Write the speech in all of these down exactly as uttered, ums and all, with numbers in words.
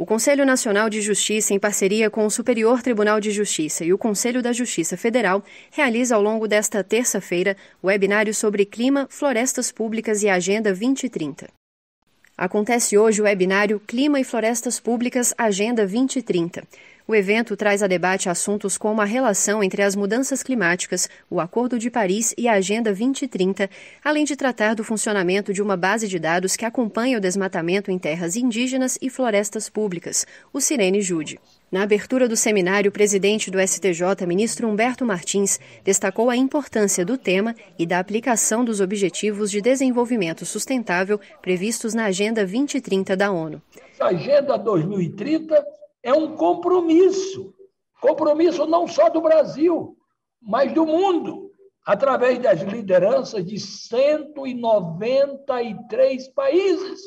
O Conselho Nacional de Justiça, em parceria com o Superior Tribunal de Justiça e o Conselho da Justiça Federal, realiza ao longo desta terça-feira o webinário sobre Clima, Florestas Públicas e Agenda vinte trinta. Acontece hoje o webinário Clima e Florestas Públicas Agenda vinte trinta. O evento traz a debate assuntos como a relação entre as mudanças climáticas, o Acordo de Paris e a Agenda vinte trinta, além de tratar do funcionamento de uma base de dados que acompanha o desmatamento em terras indígenas e florestas públicas, o SIRENE-JUDI. Na abertura do seminário, o presidente do S T J, ministro Humberto Martins, destacou a importância do tema e da aplicação dos Objetivos de Desenvolvimento Sustentável previstos na Agenda vinte trinta da ONU. A Agenda dois mil e trinta é um compromisso, compromisso não só do Brasil, mas do mundo, através das lideranças de cento e noventa e três países.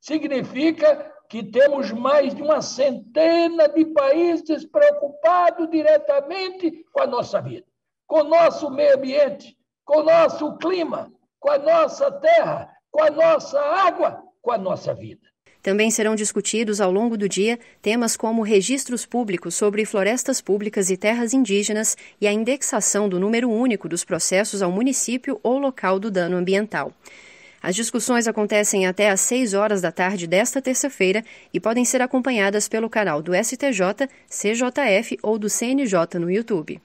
Significa que temos mais de uma centena de países preocupados diretamente com a nossa vida, com o nosso meio ambiente, com o nosso clima, com a nossa terra, com a nossa água, com a nossa vida. Também serão discutidos ao longo do dia temas como registros públicos sobre florestas públicas e terras indígenas e a indexação do número único dos processos ao município ou local do dano ambiental. As discussões acontecem até às seis horas da tarde desta terça-feira e podem ser acompanhadas pelo canal do S T J, C J F ou do C N J no YouTube.